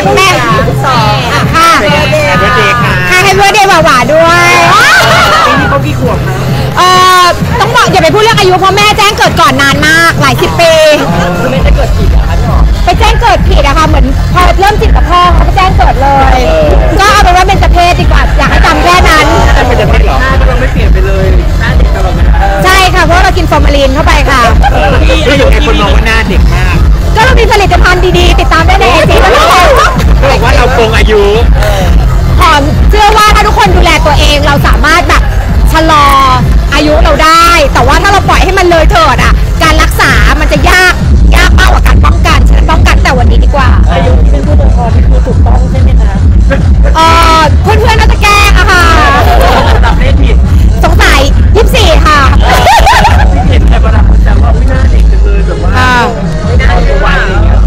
ดแม่ค่ะค่ะให้เพื่อนเดย์หวานๆด้วยปีนี้เขากี่ขวบนะต้องบอกอย่าไปพูดเรื่องอายุเพราะแม่แจ้งเกิดก่อนนานมากหลายสิบปีคือแม่จะเกิดผิดอะคะไปแจ้งเกิดผิดอะค่ะเหมือนพอเริ่มจิตกับพ่อเขาไปแจ้งเกิดเลยก็เอาเป็นว่าเป็นประเภทดีกว่าอยากให้จำแค่นั้นเป็นประเภทหรอเราไม่เปลี่ยนไปเลยหน้าเด็กตลอดใช่ค่ะเพราะเรากินฟอร์มาลีนเข้าไปค่ะที่อยู่ในคนมองว่าหน้าเด็กมากก็เรามีผลิตภัณฑ์ดีๆติดตามได้ในไอจีนะเราบอกว่าเราโกงอายุหอมเชื่อว่าถ้าทุกคนดูแลตัวเองเราสามารถแบบชะลออายุเราได้แต่ว่าถ้าเราปล่อยให้มันเลยเถิดอ่ะการรักษามันจะยากมากกว่าการป้องกันฉะนั้นป้องกันแต่วันนี้ดีกว่าอายุที่เป็นผู้ปกครองที่คือถูกต้องใช่ไหมคะเพื่อนๆน่าจะแกล้งอะค่ะตัดเลขผิดสงสัย24ค่ะที่เห็นแต่ประดับแต่ว่าไม่น่าเด็กเลยแบบว่าไม่น่าเด็กวัยอย่างเงี้ย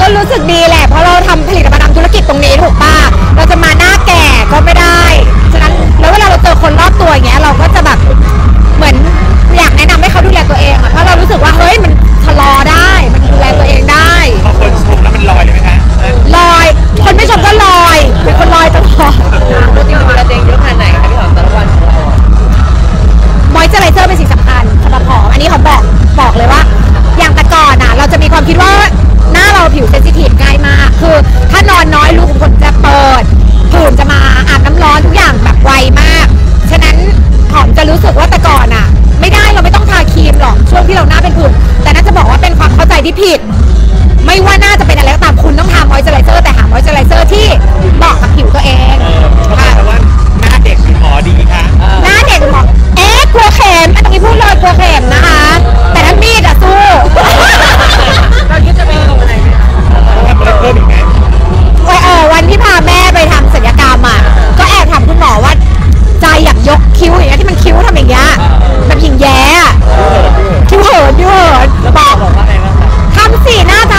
ก็รู้สึกดีแหละเพราะเราทำผลิตภัณฑ์ธุรกิจตรงนี้ถูกป่ะเราจะมาหน้าแก่ก็ไม่ได้ฉะนั้นแล้วเวลาเราเจอคนรอบตัวอย่างเงี้ยเราก็จะแบบเหมือนอยากแนะนำให้เขาดูแลตัวเองเพราะเรารู้สึกว่าเฮ้ยมันชะลอได้มันดูแลตัวเองได้พอคนชมแล้วมันลอยเลยไหมคะลอยคนไม่ชมก็ลอยเป็นคนลอยตลอดดูจริงดูแลตัวเองเยอะขนาดไหนคะพี่หอมแต่ละวันของเรามอยเจอร์ไรเจอร์เป็นสิ่งสำคัญสำหรับหอมอันนี้หอมบอกเลยว่าอย่างแต่ก่อนอ่ะเราจะมีความคิดว่าหน้าเราผิวเซนซิทีฟง่ายมากคือถ้านอนน้อยรูขุมขนจะเปิดผื่นจะมาอาบน้ำร้อนทุกอย่างแบบไวมากฉะนั้นหอมจะรู้สึกว่าแต่ก่อนอ่ะไม่ได้เราไม่ต้องทาครีมหรอกช่วงที่เราหน้าเป็นผื่นแต่น่าจะบอกว่าเป็นความเข้าใจที่ผิดไม่ว่าหน้าจะเป็นอะไรก็ตามคุณต้องทามอยเจอร์ไรเซอร์แต่หามอยเจอร์ไรเซอร์ที่เหมาะกับผิวตัวเองค่ะแต่ว่าหน้าเด็กหมอดีค่ะหน้าเด็กหมอครัวเข็มอันนี้พูดเลยครัวเข็มนะคะแต่ถ้ามีดอะสู้เราคิดจะไปทำอะไรไหมคะเพิ่มอีกไหมวันที่พาแม่ไปทำศัลยกรรมอะก็แอบถามคุณหมอว่าใจอยากยกคิ้วอย่างเงี้ยที่มันคิ้วทำอย่างเงี้ยแบบหญิงแย่คิ้วเหินคิ้วเหินบอกว่าไงบ้างทำสีหน้าท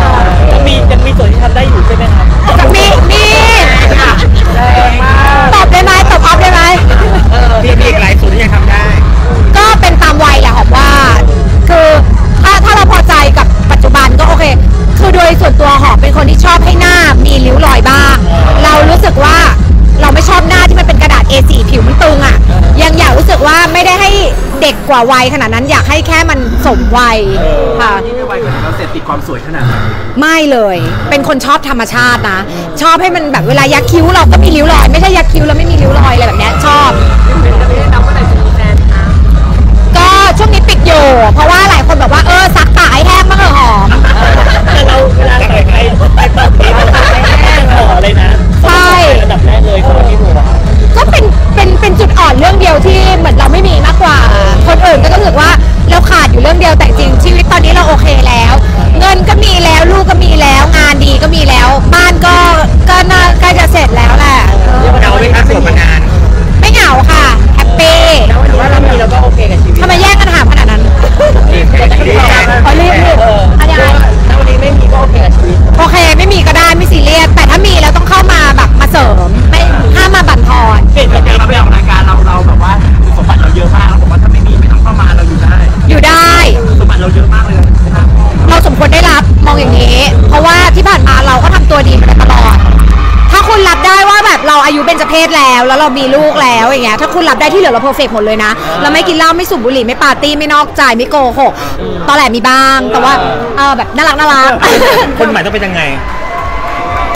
ำจะมีส่วนที่ทำได้อยู่ใช่ไหมครับจะมีตอบได้ไหมตอบอัพได้ไหมมีอีกหลายส่วนที่ยังทำได้ก็เป็นตามวัยแหละหอมว่าคือถ้าเราพอใจกับปัจจุบันก็โอเคคือโดยส่วนตัวหอมเป็นคนที่ชอบให้หน้ามีริ้วรอยบ้างเรารู้สึกว่าเราไม่ชอบหน้าที่มันเป็นกระดาษ A4 ผิวมันตึงอ่ะยังอยากรู้สึกว่าไม่ได้ให้เด็กกว่าวัยขนาดนั้นอยากให้แค่มันสมวัยค่ะนี่ไม่วัยขนาดเราเสพติดความสวยขนาดนั้นไม่เลยเป็นคนชอบธรรมชาตินะชอบให้มันแบบเวลายักคิ้วเราก็มีริ้วรอยไม่ใช่ยักคิ้วแล้วไม่มีริ้วรอยอะไรแบบนี้ชอบก็ช่วงนี้ปิดอยู่เพราะว่าหลายคนแบบว่าซักตาให้แห้งบ้างหอมเราเวลาใส่ไปตบตีตาให้แห้งหอมเลยนะใช่ระดับแรกเลยของพี่หนูก็เป็นจุดอ่อนเรื่องเดียวที่เหมือนเราไม่มีมากกว่าคนอื่นก็รู้สึกว่าเราขาดอยู่เรื่องเดียวแต่จริงชีวิตตอนนี้เราโอเคแล้วเงินก็มีแล้วลูกก็มีแล้วงานดีก็มีแล้วบ้านก็น่าใกล้จะเสร็จแล้วแหละเหงาไหมคะโสดมานานไม่เหงาค่ะแฮปปี้แล้วถือว่าเรามีแล้วก็โอเคกับชีวิตทำไมแยกกันถามขนาดนั้นขอรีบอะไรถ้าวันนี้ไม่มีก็โอเคกับชีวิตโอเคไม่มีก็ได้ไม่ซีเรียสแต่ถ้ามีแล้วต้องเข้ามาแบบมาเสริมไม่ห้ามมาบั่นทอนเปลี่ยนจากการไปออกรายการเราแบบว่าสมบัติเราเยอะมากผมว่าถ้าไม่มีไม่ต้องเข้ามาเราอยู่ได้สมบัติเราเยอะมากเลยเราสมควรได้รับมองอย่างนี้เพราะว่าที่ผ่านมาเราก็ทำตัวดีมาตลอดถ้าคุณรับได้ว่าแบบเราอายุเบญจเพศแล้วเรามีลูกแล้วอย่างเงี้ยถ้าคุณรับได้ที่เหลือเราเพอร์เฟกต์หมดเลยนะเราไม่กินเหล้าไม่สูบบุหรี่ไม่ปาร์ตี้ไม่นอกใจไม่โกหกตอนแรกมีบ้างแต่ว่าแบบน่ารักคนใหม่ต้องเป็นยังไง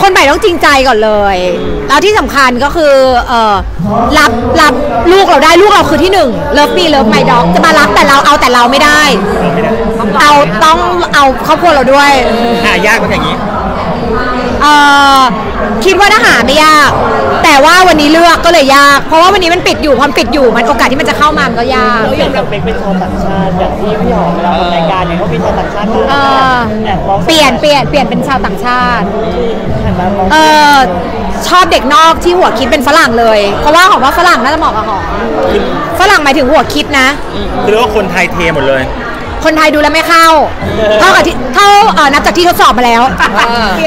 คนใหม่ต้องจริงใจก่อนเลยแล้วที่สำคัญก็คือรับลูกเราได้ลูกเราคือที่หนึ่งเลิฟปีเลิฟไมด็อกจะมารับแต่เราไม่ได้เราต้องเอาครอบครัวเราด้วยหายากเป็นอย่างนี้คิดว่าหาไม่ยากแต่ว่าวันนี้เลือกก็เลยยากเพราะว่าวันนี้มันปิดอยู่พอปิดอยู่มันโอกาสที่มันจะเข้ามามันก็ยากแล้วอย่างเราเป็นชาวต่างชาติอย่างที่พี่หอมเราทำรายการเนี่ยเขาเป็นชาวต่างชาติเปลี่ยนเป็นชาวต่างชาติชอบเด็กนอกที่หัวคิดเป็นฝรั่งเลยเพราะว่าหอมว่าฝรั่งน่าจะเหมาะกับหอมฝรั่งหมายถึงหัวคิดนะคือว่าคนไทยเทหมดเลยคนไทยดูแล้วไม่เข้าเท่านับจากที่ทดสอบมาแล้ว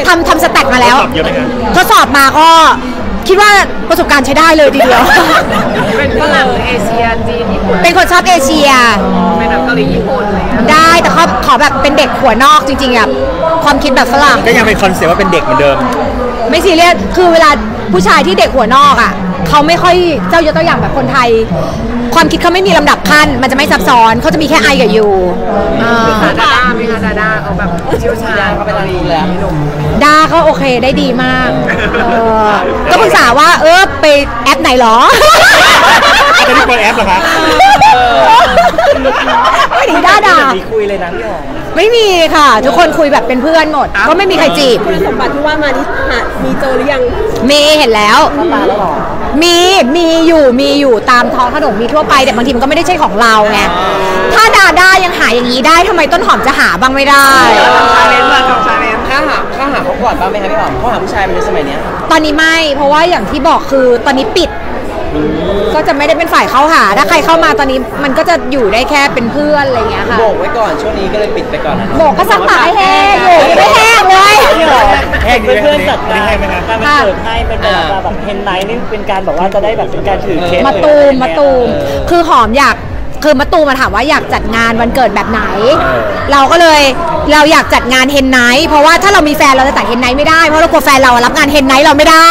ทำสแต็กมาแล้วทดสอบมาก็คิดว่าประสบการณ์ใช้ได้เลยทีเดียวเป็นฝรั่งเอเชียจีนญี่ปุ่นเป็นคนชอบเอเชียเป็นแบบเกาหลีญี่ปุ่นเลยได้แต่เขาขอแบบเป็นเด็กหัวนอกจริงๆอ่ะ ความคิดแบบฝรั่งก็ยังเป็นคอนเซ็ปต์ว่าเป็นเด็กเหมือนเดิมไม่ซีเรียสคือเวลาผู้ชายที่เด็กหัวนอกอ่ะเขาไม่ค่อยเจ้ายกตัวอย่างแบบคนไทยความคิดเขาไม่มีลำดับขั้นมันจะไม่ซับซ้อนเขาจะมีแค่ไอกับยูดาไม่ค่ะดาเขาแบบเชี่ยวชาญเขาเป็นอะไรแล้วดาเขาโอเคได้ดีมากก็ปรึกษาว่าไปแอปไหนหรอจะได้เปิดแอปหรอคะไม่ดีด่าคุยเลยนะพี่หอมไม่มีค่ะทุกคนคุยแบบเป็นเพื่อนหมดก็ไม่มีใครจีบคุณสมบัติที่ว่ามาที่หามีเจอหรือยังมีเห็นแล้วมีอยู่ตามท้องถนนมีทั่วไปแต่บางทีมันก็ไม่ได้ใช่ของเราไงถ้าดาด้ายังหาอย่างนี้ได้ทำไมต้นหอมจะหาบ้างไม่ได้ทำชาเลนจ์ข้าหาเขากอดบ้างไหมคะพี่หอมเขาหาผู้ชายมาในสมัยนี้ตอนนี้ไม่เพราะว่าอย่างที่บอกคือตอนนี้ปิดก็จะไม่ได้เป็นฝ่ายเข้าหาถ้าใครเข้ามาตอนนี้มันก็จะอยู่ได้แค่เป็นเพื่อนอะไรเงี้ยค่ะโบกไว้ก่อนช่วงนี้ก็เลยปิดไปก่อนนะโบกก็สักปากแห้งโบกไม่แห้งเลยแห้งเพื่อนจัดการการมาเสิร์ฟให้เป็นแบบเฮนไนท์นี่เป็นการบอกว่าจะได้แบบเป็นการถือเคสมาตูมคือหอมอยากคือมาตูมมาถามว่าอยากจัดงานวันเกิดแบบไหนเราก็เลยเราอยากจัดงานเฮนไนท์เพราะว่าถ้าเรามีแฟนเราจะจัดเฮนไนท์ไม่ได้เพราะเรากลัวแฟนเรารับงานเฮนไนท์เราไม่ได้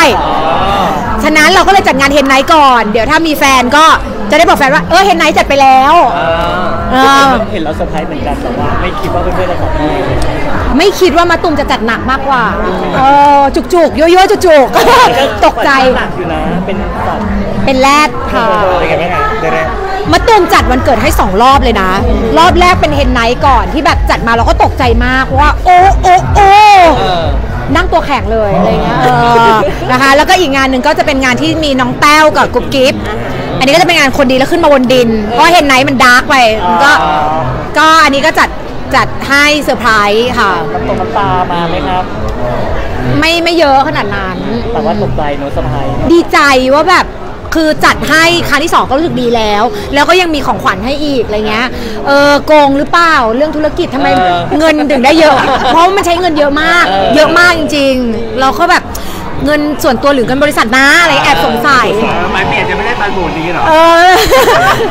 ฉะนั้นเราก็เลยจัดงานเฮนไนท์ก่อนเดี๋ยวถ้ามีแฟนก็จะได้บอกแฟนว่าเฮนไนท์จัดไปแล้วเห็นเราเซอร์ไพรส์เหมือนกันแต่ว่าไม่คิดว่าเพื่อนๆจะบอกไม่คิดว่ามาตุมจะจัดหนักมากกว่าจุกๆเยอะๆจุกๆตกใจหนักอยู่นะเป็นแรดค่ะมาตุมจัดวันเกิดให้2รอบเลยนะรอบแรกเป็นเฮนไนท์ก่อนที่แบบจัดมาเราก็ตกใจมากว่าโอ้นั่งตัวแข็งเลยอะไรเงี้ยนะคะแล้วก็อีกงานหนึ่งก็จะเป็นงานที่มีน้องแต้วกับกุ๊บกิ๊บอันนี้ก็จะเป็นงานคนดีแล้วขึ้นมาบนดินเพราะเฮนไนท์มันดาร์กไปก็อันนี้ก็จัดให้เซอร์ไพรส์ค่ะน้ำตามาไหมครับไม่เยอะขนาดนั้นแต่ว่าตกใจเนอะเซอร์ไพรส์ดีใจว่าแบบคือจัดให้ครั้งที่2ก็รู้สึกดีแล้วก็ยังมีของขวัญให้อีกอะไรเงี้ยโกงหรือเปล่าเรื่องธุรกิจทำไมเงินถึงได้เยอะเพราะมันใช้เงินเยอะมากจริงๆเราก็แบบเงินส่วนตัวหรือเงินบริษัทนะอะไรแอบสงสัยหมายเปลี่ยนจะไม่ได้ตาโบนดีหรอ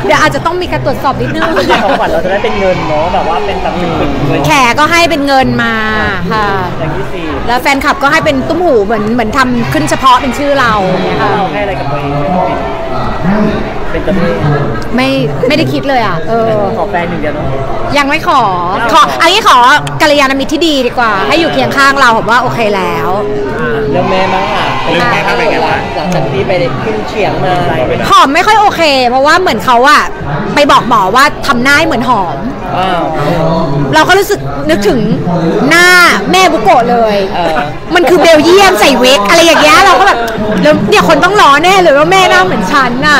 เดี๋ยวอาจจะต้องมีการตรวจสอบนิดนึงของขวัญเราจะได้เป็นเงินเนาะแบบว่าเป็นตังค์แขกก็ให้เป็นเงินมาค่ะแล้วแฟนคลับก็ให้เป็นตุ้มหูเหมือนทำขึ้นเฉพาะเป็นชื่อเราค่ะเราให้อะไรกับตัวเองเป็นตัวเองไม่ได้คิดเลยอ่ะขอแฟนหนึ่งเดียวเนาะยังไม่ขออันนี้ขอกัลยาณมิตรที่ดีกว่าให้อยู่เคียงข้างเราผมว่าโอเคแล้วเรื่องแม่บ้างค่ะเรื่องแม่บ้างเป็นไงบ้างหลังจากที่ไปขึ้นเฉียงมาหอมไม่ค่อยโอเคเพราะว่าเหมือนเขาอะไปบอกหมอว่าทำหน้าเหมือนหอมเราก็รู้สึกนึกถึงหน้าแม่บุโกะเลยมันคือเบลเยียมใส่วิกอะไรอย่างเงี้ยเราก็แบบเนี่ยคนต้องล้อแน่เลยว่าแม่หน้าเหมือนฉันน่ะ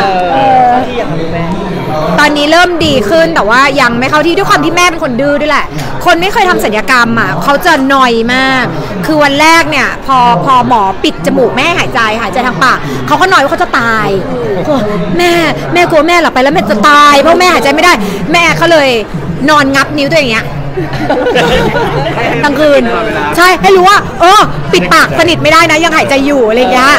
ตอนนี้เริ่มดีขึ้นแต่ว่ายังไม่เข้าที่ด้วยความที่แม่เป็นคนดื้อด้วยแหละคนไม่เคยทำศัลยกรรมอ่ะเขาจะนอยมากคือวันแรกเนี่ยพอหมอปิดจมูกแม่หายใจทางปากเขาก็นอยว่าเขาจะตายแม่กลัวแม่หลับไปแล้วแม่จะตายเพราะแม่หายใจไม่ได้แม่เขาเลยนอนงับนิ้วตัวอย่างเงี้ยกลางคืนใช่ให้รู้ว่าปิดปากสนิทไม่ได้นะยังหายใจอยู่อะไรเงี้ย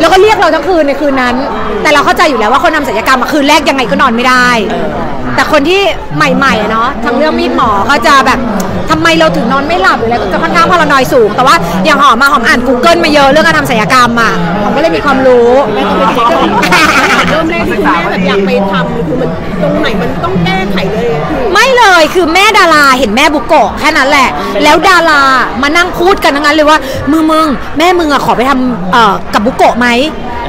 แล้วก็เรียกเราทั้งคืนในคืนนั้นแต่เราเข้าใจอยู่แล้วว่าคนทำศัลยกรรมคืนแรกยังไงก็นอนไม่ได้แต่คนที่ใหม่ๆเนาะทางเรื่องมีดหมอเขาจะแบบทำไมเราถึงนอนไม่หลับหรืออะไรก็จะค่อนข้างพารานอยสูงแต่ว่าอย่างหอมอ่าน Google มาเยอะเรื่องการทำศัลยกรรมอ่ะผมก็เลยมีความรู้เริ่มแรกที่แม่แบบอยากไปทำคือมันตรงไหนมันต้องแก้ไขเลยไม่เลยคือแม่ดาราเห็นแม่บุโกะแค่นั้นแหละแล้วดารามานั่งพูดกันทั้งนั้นเลยว่ามึงแม่มึงอ่ะขอไปทำกับบุโกะไหม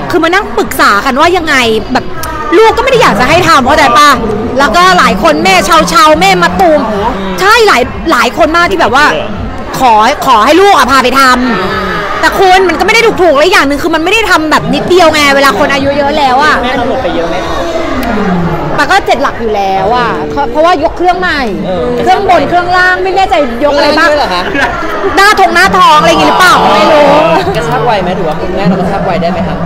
คือมานั่งปรึกษากันว่ายังไงแบบลูกก็ไม่ได้อยากจะให้ทำเพราะแต่ป่ะแล้วก็หลายคนแม่ชาวแม่มาตูมใช่หลายคนมากที่แบบว่าขอให้ลูกพาไปทำแต่คุณมันก็ไม่ได้ถูกเลยอย่างหนึ่งคือมันไม่ได้ทำแบบนิดเดียวไงเวลาคนอายุเยอะแล้วอ่ะแม่เราหมดไปเยอะไหมแต่ก็7หลักอยู่แล้วอ่ะเพราะว่ายกเครื่องใหม่เครื่องบนเครื่องล่างไม่แน่ใจยกอะไรบ้างหน้าทองอะไรอย่างงี้หรือเปล่าไม่รู้กระชากไวไหมถือว่าคุณแม่เรากระชากไวได้ไหมคะ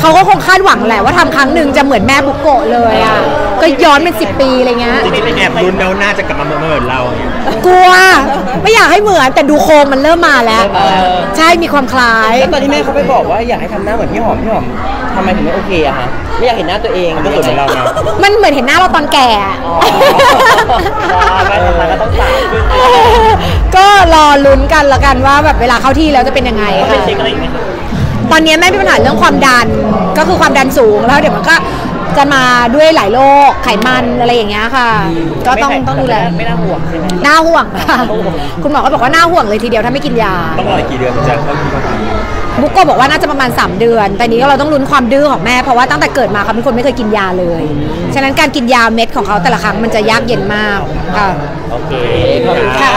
เขาก็คงคาดหวังแหละว่าทำครั้งหนึ่งจะเหมือนแม่บุโกะเลยอ่ะก็ย้อนเป็น10 ปีอะไรเงี้ยจริงๆแอบลุ้นแล้วน่าจะกลับมาเหมือนเรากลัวไม่อยากให้เหมือนแต่ดูโคมมันเริ่มมาแล้วใช่มีความคล้ายแล้วตอนที่แม่เขาไปบอกว่าอยากให้ทำหน้าเหมือนพี่หอมทำไมถึงไม่โอเคอะคะไม่อยากเห็นหน้าตัวเองก็เหมือนเรานะมันเหมือนเห็นหน้าเราตอนแก่ก็ต้องสายก็รอลุ้นกันละกันว่าแบบเวลาเข้าที่แล้วจะเป็นยังไงค่ะตอนนี้แม่มีปัญหาเรื่องความดันก็คือความดันสูงแล้วเดี๋ยวมันก็จะมาด้วยหลายโรคไขมันอะไรอย่างเงี้ยค่ะก็ต้องดูแลไม่น่าห่วงใช่ไหมน่าห่วงค่ะคุณหมอก็บอกว่าน่าห่วงเลยทีเดียวถ้าไม่กินยาต้องรออีกกี่เดือนจะเข้าที่บุกก็บอกว่าน่าจะประมาณ3 เดือนแต่นี้ก็เราต้องลุ้นความดื้อของแม่เพราะว่าตั้งแต่เกิดมาเขาเป็นคนไม่เคยกินยาเลยฉะนั้นการกินยาเม็ดของเขาแต่ละครั้งมันจะยากเย็นมากค่ะโอเคค่ะ